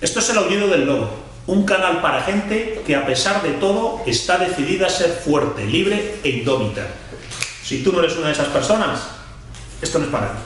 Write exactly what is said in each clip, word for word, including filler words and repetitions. Esto es el aullido del lobo, un canal para gente que a pesar de todo está decidida a ser fuerte, libre e indómita. Si tú no eres una de esas personas, esto no es para ti.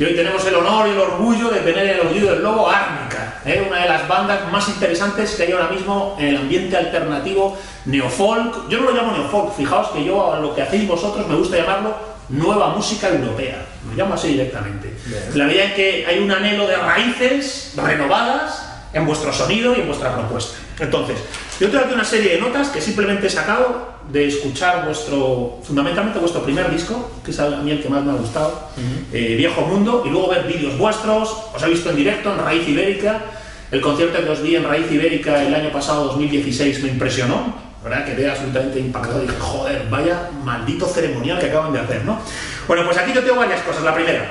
Y hoy tenemos el honor y el orgullo de tener el aullido del lobo Árnica, ¿eh? Una de las bandas más interesantes que hay ahora mismo en el ambiente alternativo neofolk. Yo no lo llamo neofolk, fijaos que yo a lo que hacéis vosotros me gusta llamarlo Nueva Música Europea, lo llamo así directamente. Bien. La verdad es que hay un anhelo de raíces renovadas en vuestro sonido y en vuestra propuesta. Entonces, yo traigo aquí una serie de notas que simplemente he sacado de escuchar vuestro, fundamentalmente vuestro primer disco, que es a mí el que más me ha gustado, uh-huh. eh, Viejo Mundo, y luego ver vídeos vuestros. Os he visto en directo en Raíz Ibérica. El concierto que os di en Raíz Ibérica el año pasado, dos mil dieciséis, me impresionó, ¿verdad? Quedé absolutamente impactado y dije, joder, vaya maldito ceremonial que acaban de hacer, ¿no? Bueno, pues aquí yo tengo varias cosas. La primera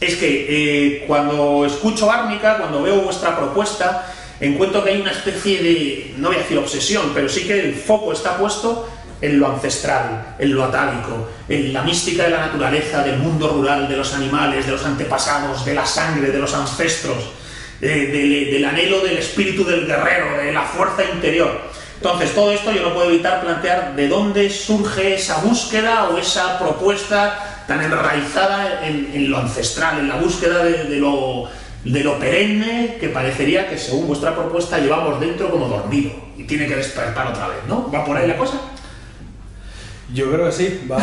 es que eh, cuando escucho Árnica, cuando veo vuestra propuesta, encuentro que hay una especie de, no voy a decir obsesión, pero sí que el foco está puesto en lo ancestral, en lo atávico, en la mística de la naturaleza, del mundo rural, de los animales, de los antepasados, de la sangre, de los ancestros, de, de, del anhelo del espíritu del guerrero, de la fuerza interior. Entonces, todo esto yo no puedo evitar plantear de dónde surge esa búsqueda o esa propuesta tan enraizada en, en lo ancestral, en la búsqueda de, de, lo, de lo perenne que parecería que, según vuestra propuesta, llevamos dentro como dormido y tiene que despertar otra vez, ¿no? ¿Va por ahí la cosa? Yo creo que sí, va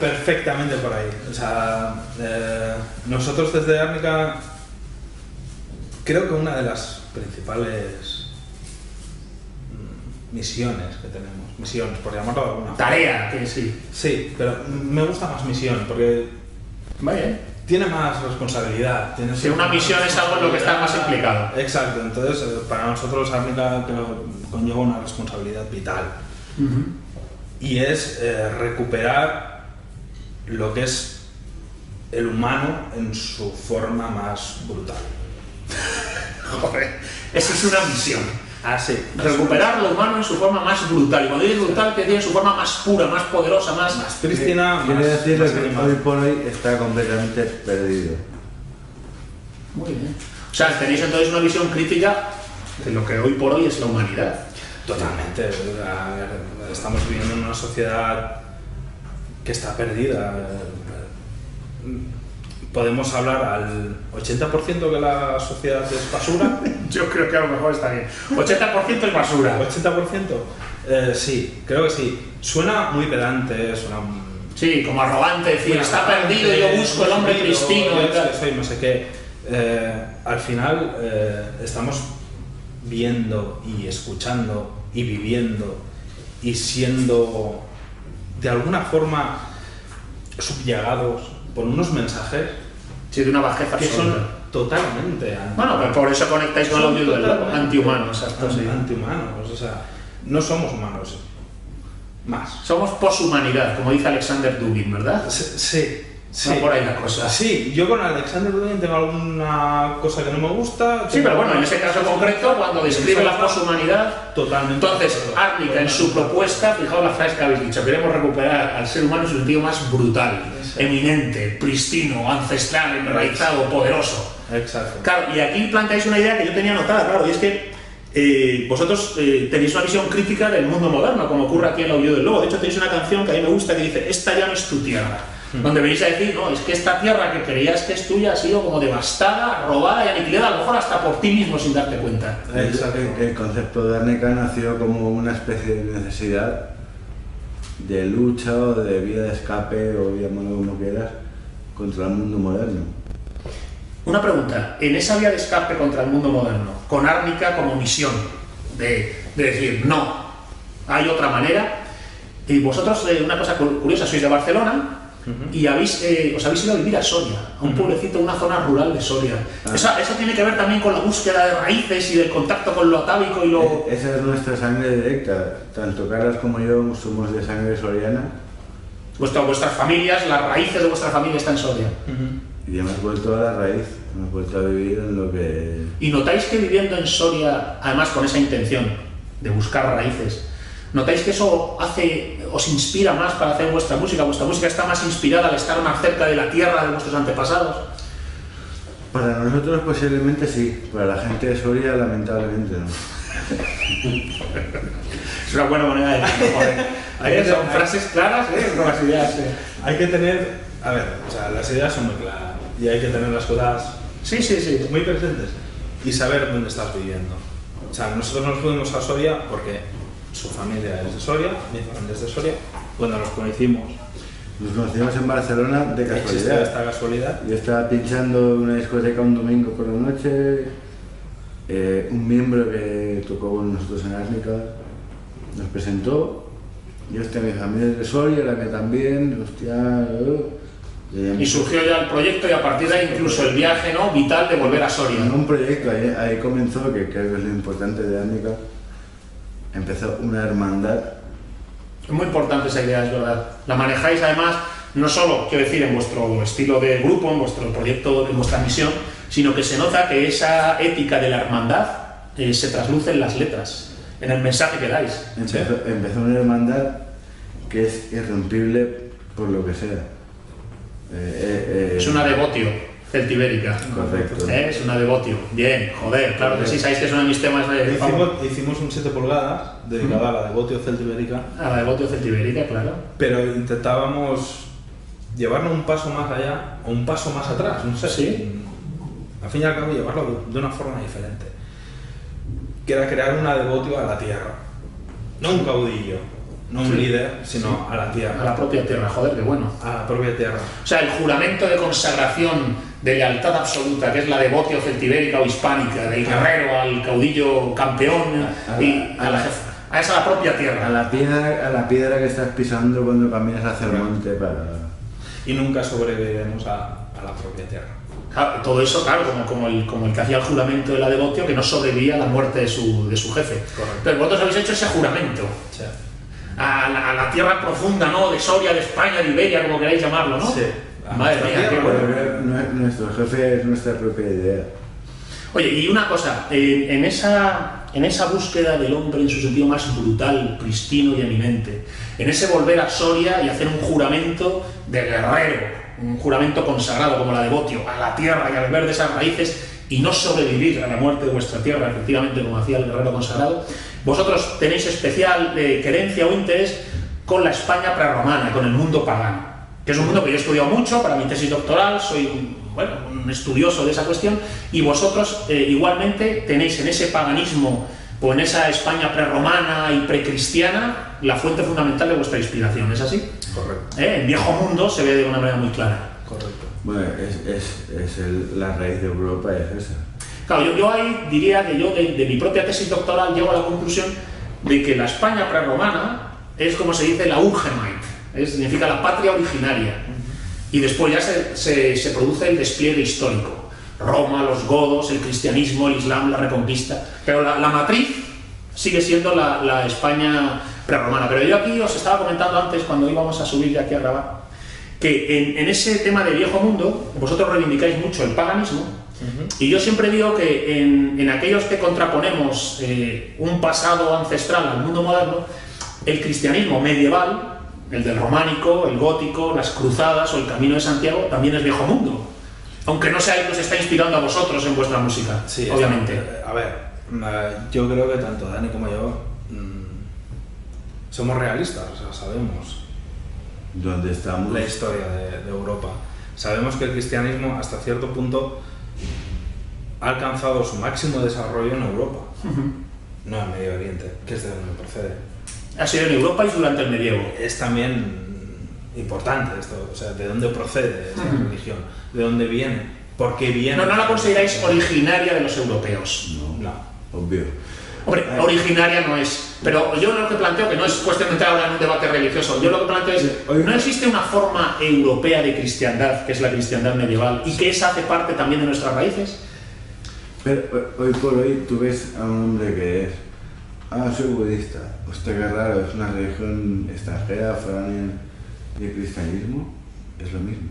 perfectamente por ahí. O sea, eh, nosotros desde Árnica, creo que una de las principales misiones que tenemos, misiones por llamarlo de alguna tarea forma. Que sí sí, pero me gusta más misión porque vale. Tiene más responsabilidad, tiene si una misión es algo en lo que está más implicado, exacto. Entonces para nosotros Árnica conlleva una responsabilidad vital, uh-huh. y es eh, recuperar lo que es el humano en su forma más brutal. Joder, eso es una misión. Ah, sí. Recuperar lo humano en su forma más brutal. Y cuando dices brutal, que tiene su forma más pura, más poderosa, más... Más prístina, quiere decirle que animal. Hoy por hoy está completamente perdido. Muy bien. O sea, tenéis entonces una visión crítica de lo que hoy por hoy es la humanidad. Totalmente. Estamos viviendo en una sociedad que está perdida. Podemos hablar al ochenta por ciento que la sociedad es basura. Yo creo que a lo mejor está bien. ochenta por ciento es basura. ochenta por ciento eh, sí, creo que sí. Suena muy pedante, suena muy... Sí, como arrogante, decir, está arrogante, perdido, yo busco el hombre cristino. Soy no sé qué. Eh, al final eh, estamos viendo y escuchando y viviendo y siendo de alguna forma subyagados por unos mensajes, sí, de una bajeza que son totalmente antihumanos. Bueno, pero por eso conectáis con los antihumanos, antihumanos, o sea, no somos humanos más. Somos poshumanidad, como dice Alexander Dugin, ¿verdad? Sí, sí. Sí. Por ahí la cosa. Sí, yo con Alexander Dugin tengo alguna cosa que no me gusta. Sí, pero bueno, en ese caso concreto, cuando describe la poshumanidad, totalmente. Entonces, Árnica en su propuesta, fijaos la frase que habéis dicho, queremos recuperar al ser humano en su sentido más brutal, eminente, pristino, ancestral, enraizado, poderoso. Exacto. Claro, y aquí planteáis una idea que yo tenía anotada, claro, y es que eh, vosotros eh, tenéis una visión crítica del mundo moderno, como ocurre aquí en el Aullido del Lobo. De hecho, tenéis una canción que a mí me gusta que dice, esta ya no es tu tierra. Donde venís a decir, no, es que esta tierra que creías que es tuya ha sido como devastada, robada y aniquilada, a lo mejor hasta por ti mismo sin darte cuenta. Exacto. El, el concepto de Árnica nació como una especie de necesidad de lucha o de vía de escape, o llámalo como quieras, contra el mundo moderno. Una pregunta, en esa vía de escape contra el mundo moderno, con Árnica como misión de, de decir, no, hay otra manera, y vosotros, eh, una cosa curiosa, sois de Barcelona, Uh-huh. y habéis, eh, os habéis ido a vivir a Soria, a un uh-huh. pueblecito, una zona rural de Soria. Ah. Eso, eso tiene que ver también con la búsqueda de raíces y del contacto con lo atávico y lo... Es, esa es nuestra sangre directa, tanto Carlos como yo somos de sangre soriana. Vuestra, vuestras familias, las raíces de vuestra familia están en Soria. Uh-huh. Y hemos vuelto a la raíz, hemos vuelto a vivir en lo que... ¿Y notáis que viviendo en Soria, además con esa intención de buscar raíces, notáis que eso hace, os inspira más para hacer vuestra música? ¿Vuestra música está más inspirada al estar más cerca de la tierra de vuestros antepasados? Para nosotros posiblemente sí, para la gente de Soria lamentablemente no. Es una buena manera de decirlo. Hay que son frases claras, ¿eh? Con las ideas. ¿Eh? Hay que tener, a ver, o sea, las ideas son muy claras y hay que tener las cosas, sí, sí, sí, muy presentes y saber dónde estás viviendo. O sea, nosotros nos fuimos a Soria porque su familia es de Soria, mi familia es de Soria, cuando nos conocimos. Nos conocimos en Barcelona de casualidad. Esta casualidad. Yo estaba pinchando en una discoteca un domingo por la noche. Eh, un miembro que tocó con nosotros en Árnica nos presentó. Yo estoy mi familia de Soria, la que también, hostia. Y surgió ya el proyecto y a partir de ahí incluso el viaje, ¿no? Vital de volver a Soria. En un proyecto, ahí, ahí comenzó, que creo que es lo importante de Árnica. Empezó una hermandad. Es muy importante esa idea, es verdad. La manejáis además, no solo, quiero decir, en vuestro estilo de grupo, en vuestro proyecto, en vuestra misión, sino que se nota que esa ética de la hermandad eh, se trasluce en las letras, en el mensaje que dais. Empezó, ¿sí? Empezó una hermandad que es irrompible por lo que sea. Eh, eh, eh, es una devotio celtibérica. Correcto. ¿Eh? Es una devotio. Bien, joder, claro que sí, sabéis que es uno de mis temas de... Hicimos, hicimos un siete pulgadas dedicado a la devotio celtibérica. A la devotio celtibérica, claro. Pero intentábamos llevarlo un paso más allá o un paso más atrás, no sé. Sí. Al fin y al cabo llevarlo de una forma diferente. Que era crear una devotio a la tierra. No un caudillo. No un sí, líder, sino sí, a la tierra. A la propia tierra, joder, qué bueno. A la propia tierra. O sea, el juramento de consagración de lealtad absoluta, que es la devotio celtibérica o hispánica, del guerrero al caudillo campeón, a la, y a, la, la, a esa la propia tierra. A la piedra, a la piedra que estás pisando cuando caminas hacia el monte para... Y nunca sobreviviremos a, a la propia tierra. Claro, todo eso, claro, como, como, el, como el que hacía el juramento de la devotio, que no sobrevivía a la muerte de su, de su jefe. Correcto. Pero vosotros habéis hecho ese juramento. Sí. A la, a la tierra profunda, ¿no? De Soria, de España, de Iberia, como queráis llamarlo, ¿no? Sí. Madre mía, tierra, qué bueno. Nuestro jefe es nuestra propia idea. Oye, y una cosa, eh, en, esa, en esa búsqueda del hombre en su sentido más brutal, pristino y eminente, en ese volver a Soria y hacer un juramento de guerrero, un juramento consagrado como la de Devotio, a la tierra y al verde esas raíces, y no sobrevivir a la muerte de vuestra tierra, efectivamente, como hacía el guerrero consagrado. Vosotros tenéis especial eh, querencia o interés con la España prerromana, con el mundo pagano, que es un mundo que yo he estudiado mucho para mi tesis doctoral, soy un, bueno, un estudioso de esa cuestión, y vosotros eh, igualmente tenéis en ese paganismo o en esa España prerromana y precristiana la fuente fundamental de vuestra inspiración, ¿es así? Correcto. ¿Eh? El Viejo Mundo se ve de una manera muy clara. Correcto. Bueno, es, es, es el, la raíz de Europa es esa. Claro, yo, yo ahí diría que yo de, de mi propia tesis doctoral llego a la conclusión de que la España prerromana es, como se dice, la Urheimat, es, significa la patria originaria. Y después ya se, se, se produce el despliegue histórico. Roma, los godos, el cristianismo, el islam, la reconquista. Pero la, la matriz sigue siendo la, la España prerromana. Pero yo aquí os estaba comentando antes, cuando íbamos a subir de aquí a grabar, que en, en ese tema de Viejo Mundo vosotros reivindicáis mucho el paganismo. Y yo siempre digo que en, en aquellos que contraponemos eh, un pasado ancestral al mundo moderno, el cristianismo medieval, el del románico, el gótico, las cruzadas o el camino de Santiago, también es Viejo Mundo. Aunque no sea el que os está inspirando a vosotros en vuestra música, sí, obviamente. A ver, yo creo que tanto Dani como yo mmm, somos realistas, o sea, sabemos dónde estamos, la historia de, de Europa. Sabemos que el cristianismo hasta cierto punto ha alcanzado su máximo desarrollo en Europa, uh-huh, no en Medio Oriente, que es de donde procede. Ha sido en Europa y durante el medievo. Es también importante esto, o sea, de dónde procede esta uh-huh religión, de dónde viene, por qué viene. No, no la consideráis originaria de los europeos. No, no, obvio. Hombre, originaria no es, pero yo lo que planteo, que no es cuestión de entrar ahora en un debate religioso, yo lo que planteo es, ¿no existe una forma europea de cristiandad, que es la cristiandad medieval, y que esa hace parte también de nuestras raíces? Pero hoy por hoy tú ves a un hombre que es, ah, soy budista, hostia, qué raro, es una religión extranjera, foránea, y el cristianismo es lo mismo.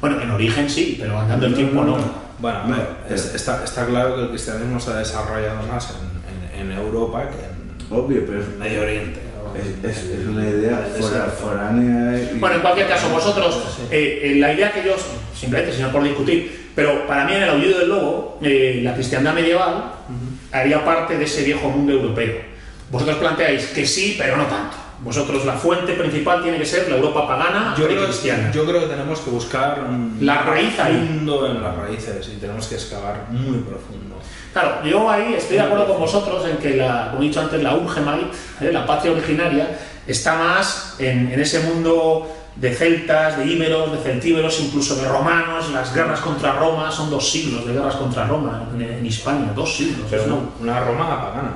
Bueno, en origen sí, pero andando el tiempo no. Bueno, no, es, está, está claro que el cristianismo se ha desarrollado más en en Europa que en, obvio, pero es un Medio Oriente. ¿No? Es, es, es una idea fuera, foránea. Y... Bueno, en cualquier caso, vosotros, eh, eh, la idea que yo, simplemente, sino por discutir, Pero para mí en el Aullido del Lobo, eh, la cristiandad medieval, uh-huh, haría parte de ese viejo mundo europeo. Vosotros planteáis que sí, pero no tanto. Vosotros la fuente principal tiene que ser la Europa pagana yo creo, cristiana. Yo creo que tenemos que buscar un la raíz profundo en las raíces y tenemos que excavar muy profundo. Claro, yo ahí estoy muy de acuerdo profundo. con vosotros en que, la, como he dicho antes, la Urheimat, ¿eh? la patria originaria, está más en, en ese mundo de celtas, de íberos, de celtíberos, incluso de romanos. Las guerras contra Roma son dos siglos de guerras contra Roma en, en Hispania, dos siglos. Pero no, una Roma pagana.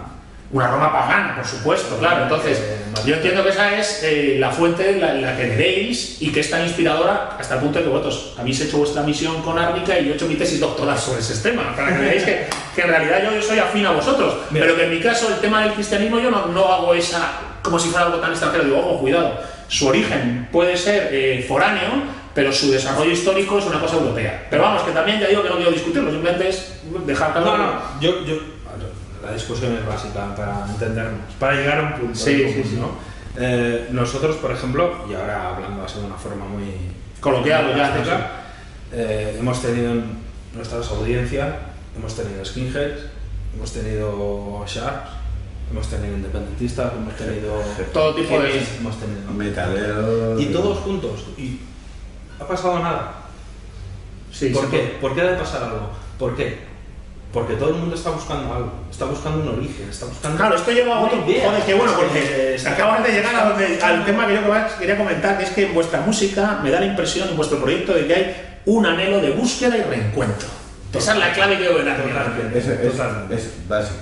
Una Roma pagana, por supuesto, claro. Entonces, eh, yo entiendo que esa es eh, la fuente en la, la que leéis y que es tan inspiradora hasta el punto de que vosotros habéis hecho vuestra misión con Árnica y yo he hecho mi tesis doctoral sobre ese tema. Para que veáis que, que en realidad yo, yo soy afín a vosotros, bien, pero que en mi caso el tema del cristianismo yo no, no hago esa como si fuera algo tan extranjero. Digo, ojo, cuidado, su origen puede ser eh, foráneo, pero su desarrollo histórico es una cosa europea. Pero vamos, que también ya digo que no quiero discutirlo, simplemente es dejar claro. No, no, yo... yo... La discusión es básica para entendernos, para llegar a un punto. Sí, común, sí, sí. ¿No? Eh, nosotros, por ejemplo, y ahora hablando así de una forma muy coloquial, clásica, eh, hemos tenido en nuestras audiencias, hemos tenido skinheads, hemos tenido sharps, hemos tenido independentistas, hemos tenido todo tipo de hemos tenido metaleros y todos juntos y ha pasado nada. Sí, ¿Por sí, qué? Por... ¿Por qué debe pasar algo? ¿Por qué? Porque todo el mundo está buscando algo, está buscando un origen, está buscando... Claro, esto lleva a otro... Idea. Joder, qué bueno, porque acabas de llegar a donde, al tema que yo quería comentar, que es que en vuestra música me da la impresión, en vuestro proyecto, de que hay un anhelo de búsqueda y reencuentro. Esa es la clave que yo veo en Árnica. Es, es, es básico.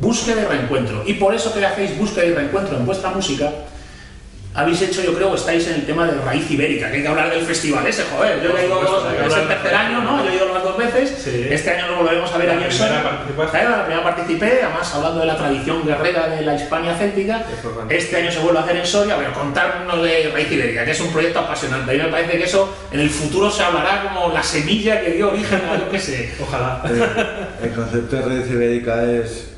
Búsqueda y reencuentro. Y por eso que hacéis búsqueda y reencuentro en vuestra música, habéis hecho, yo creo, estáis en el tema de Raíz Ibérica, que hay que hablar del festival ese, joder. Yo he ido, es el tercer año, ¿no? Yo he ido unas dos veces, sí. Este año lo volvemos a ver aquí en Soria. La primera participé, además hablando de la tradición guerrera de la Hispania céltica. Este año se vuelve a hacer en Soria, pero contarnos de Raíz Ibérica, que es un proyecto apasionante. A mí me parece que eso en el futuro se hablará como la semilla que dio origen a lo que sé. Ojalá. Eh, el concepto de Raíz Ibérica es...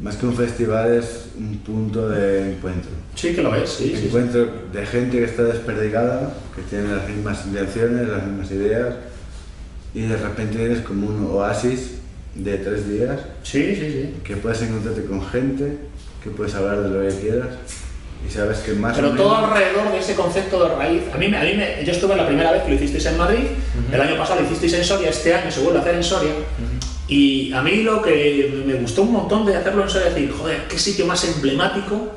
más que un festival, es un punto de encuentro. Sí que lo es, sí. Encuentro sí, sí. de gente que está desperdigada, que tiene las mismas intenciones, las mismas ideas, y de repente eres como un oasis de tres días. Sí, sí, sí. Que puedes encontrarte con gente, que puedes hablar de lo que quieras, y sabes que más Pero o menos... todo alrededor de ese concepto de raíz. A mí, a mí me... yo estuve la primera vez que lo hicisteis en Madrid, uh-huh. el año pasado lo hicisteis en Soria, este año se vuelve a hacer en Soria. Uh-huh. Y a mí lo que me gustó un montón de hacerlo en Soria es decir, joder, qué sitio más emblemático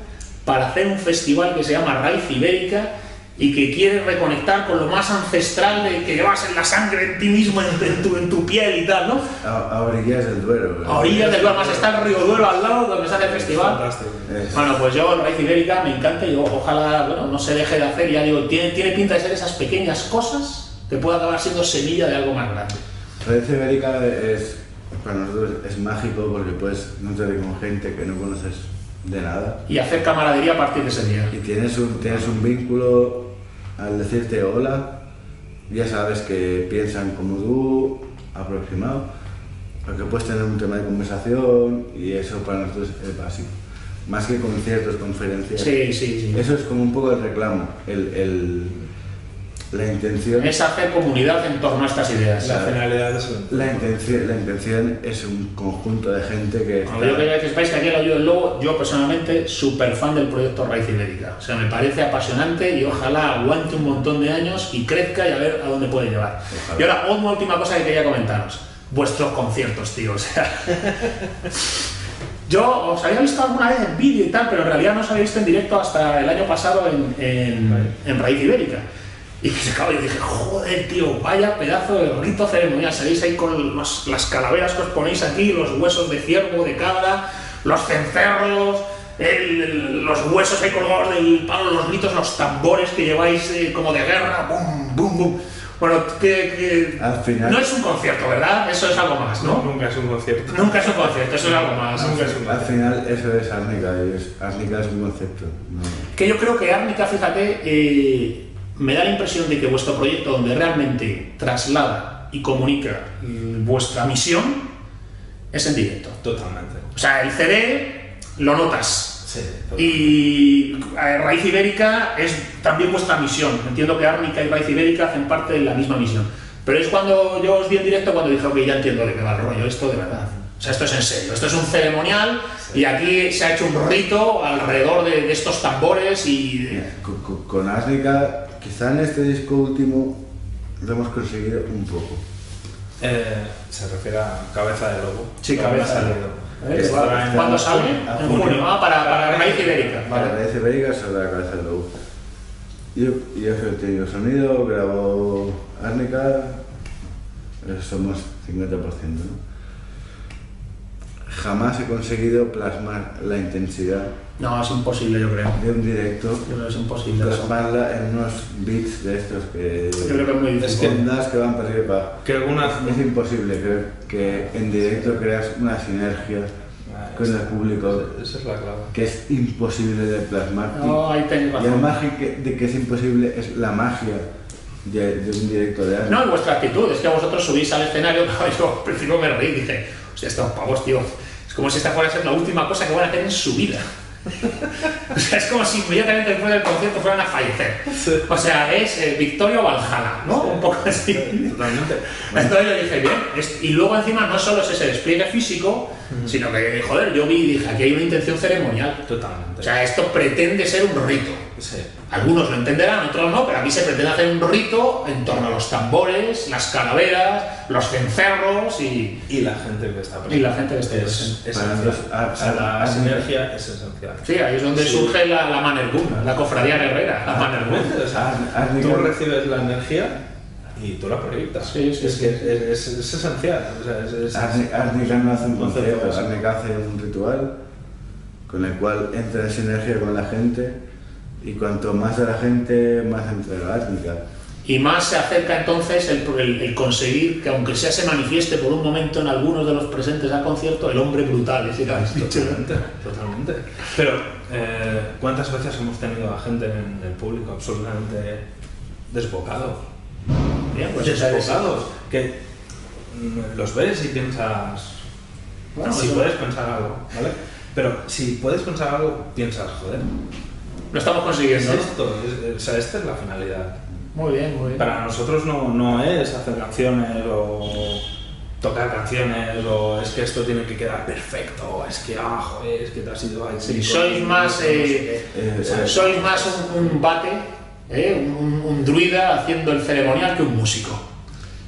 para hacer un festival que se llama Raíz Ibérica y que quiere reconectar con lo más ancestral de que llevas en la sangre, en ti mismo, en, en, tu, en tu piel y tal, ¿no? A, a orillas del Duero. A orillas del Duero, además está el río Duero al lado donde se hace el festival. Fantástico. Bueno, pues yo Raíz Ibérica me encanta y digo, ojalá bueno, no se deje de hacer. Ya digo, tiene, tiene pinta de ser esas pequeñas cosas que puede acabar siendo semilla de algo más grande. Raíz Ibérica es... para nosotros es mágico porque puedes encontrarte con gente que no conoces de nada. Y hacer camaradería a partir de ese día. Y tienes un, tienes un vínculo al decirte hola, ya sabes que piensan como tú, aproximado, porque puedes tener un tema de conversación y eso para nosotros es básico. Más que conciertos, conferencias. Sí, sí, sí. Eso es como un poco el reclamo, el, el, la intención es hacer comunidad en torno a estas ideas. La, finalidad es un... la, intención, la intención es un conjunto de gente que... Cuando está... yo quería que sepáis que aquí el Aullido del Lobo, yo personalmente, súper fan del proyecto Raíz Ibérica. O sea, me parece apasionante y ojalá aguante un montón de años y crezca y a ver a dónde puede llevar. Ojalá. Y ahora, una última cosa que quería comentaros. Vuestros conciertos, tío, o sea... Yo os había visto alguna vez en vídeo y tal, pero en realidad no os había visto en directo hasta el año pasado en, en, en Raíz Ibérica. Y que se acabó, yo dije, joder, tío, vaya pedazo de rito ceremonial. Salís ahí con los, las calaveras que os ponéis aquí, los huesos de ciervo, de cabra, los cencerros, el, el, los huesos ahí colgados del palo, los gritos, los tambores que lleváis eh, como de guerra, bum, bum, bum. Bueno, que, que al final... no es un concierto, ¿verdad? Eso es algo más, ¿no? No, nunca es un concierto. Nunca es un concierto, eso es algo más. Al, nunca es un al final eso es Árnica, Árnica es un concepto. No. Que yo creo que Árnica, fíjate... Eh, me da la impresión de que vuestro proyecto, donde realmente traslada y comunica vuestra misión, es en directo. Totalmente. O sea, el C D lo notas. Sí. Totalmente. Y Raíz Ibérica es también vuestra misión. Entiendo que Árnica y Raíz Ibérica hacen parte de la misma misión. Pero es cuando yo os di el directo cuando dije, ok, ya entiendo de qué va el rollo, esto de verdad. O sea, esto es en serio, esto es un ceremonial, sí. Y aquí se ha hecho un rito alrededor de, de estos tambores y... De... Con, con, con Árnica, quizá en este disco último lo hemos conseguido un poco. Eh, se refiere a Cabeza de Lobo. Sí, Cabeza, cabeza de Lobo. ¿Eh? Está ¿Cuándo sale? En junio. Ah, para, para Raíz Ibérica. Para Raíz Ibérica sale la Cabeza de Lobo. Y efectivo sonido, grabó Árnica, somos cincuenta por ciento, ¿no? Jamás he conseguido plasmar la intensidad. No, es imposible, yo creo. De un directo. Yo creo que es imposible. Plasmarla eso. En unos beats de estos que. Yo creo que es muy difícil. Ondas que van para arriba y para abajo. Que algunas. Es imposible, creo, que en directo creas una sinergia ah, con el público. Esa es la clave. Que es imposible de plasmar. No, ahí tengo. Y la magia de que es imposible es la magia. De, de un directo de Árnica. No, y vuestra actitud, es que vosotros subís al escenario, yo al principio me reí y dije, hostia, estos pavos, tío, es como si esta fuera a ser la última cosa que van a hacer en su vida. O sea, es como si inmediatamente después del concierto fueran a fallecer. Sí. O sea, es eh, Victorio Valhalla, ¿no? Sí. Un poco así. Totalmente. Entonces yo dije, bien, es, y luego encima no solo es ese despliegue físico, uh-huh. sino que, joder, yo vi y dije, aquí hay una intención ceremonial. Totalmente. O sea, esto pretende ser un rito. Sí. Algunos lo entenderán, otros no, pero aquí se pretende hacer un rito en torno a los tambores, las calaveras, los cencerros y... Y la gente que está presente. Y la gente que está presente. Es, es la, la, la sinergia es esencial. Sí, ahí es donde sí. surge la, la manerguna, la cofradía guerrera, la manerguna. O sea, tú recibes la energía y tú la proyectas. Sí, sí, es que es, es, es esencial. O sea, es, es, Árnica no hace un concepto, Árnica hace un ritual con el cual entra en sinergia con la gente. Y cuanto más a la gente, más entrega Árnica. Y más se acerca entonces el, el, el conseguir que, aunque sea se manifieste por un momento en algunos de los presentes al concierto, el hombre brutal, ese que has dicho. Totalmente, totalmente. Pero, eh, ¿cuántas veces hemos tenido a gente en el público absolutamente desbocados? Bien, pues desbocados. Que los ves y piensas... Bueno, si puedes pensar algo, ¿vale? Pero si puedes pensar algo, piensas, joder. Lo estamos consiguiendo. Es esto, es, o sea, esta es la finalidad. Muy bien, muy bien. Para nosotros no, no es hacer canciones o tocar canciones o es que esto tiene que quedar perfecto, es que ah, joder, es que te has ido ahí. Sí, sois más, eh, eh, o sea, eh, sois más un, un bate, eh, un, un druida haciendo el ceremonial que un músico.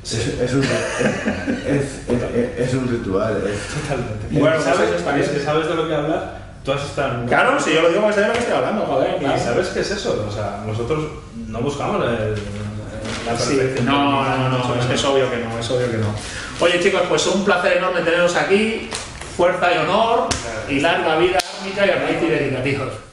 Sí. Es, es, un, es, es, es, es un ritual. Es. Totalmente. Bueno, ¿sabes? ¿Sabes? ¿Es que ¿Sabes de lo que hablar? Tú has estado... Claro, si yo lo digo para saber lo que estoy hablando, joder, claro. ¿Y sabes qué es eso? O sea, nosotros no buscamos el, el, la perfección. Sí. No, no, no, no, no, es que es obvio que no, es obvio que no. Oye chicos, pues un placer enorme teneros aquí, fuerza y honor, y larga vida Árnica y Raíz Ibérica, tíos.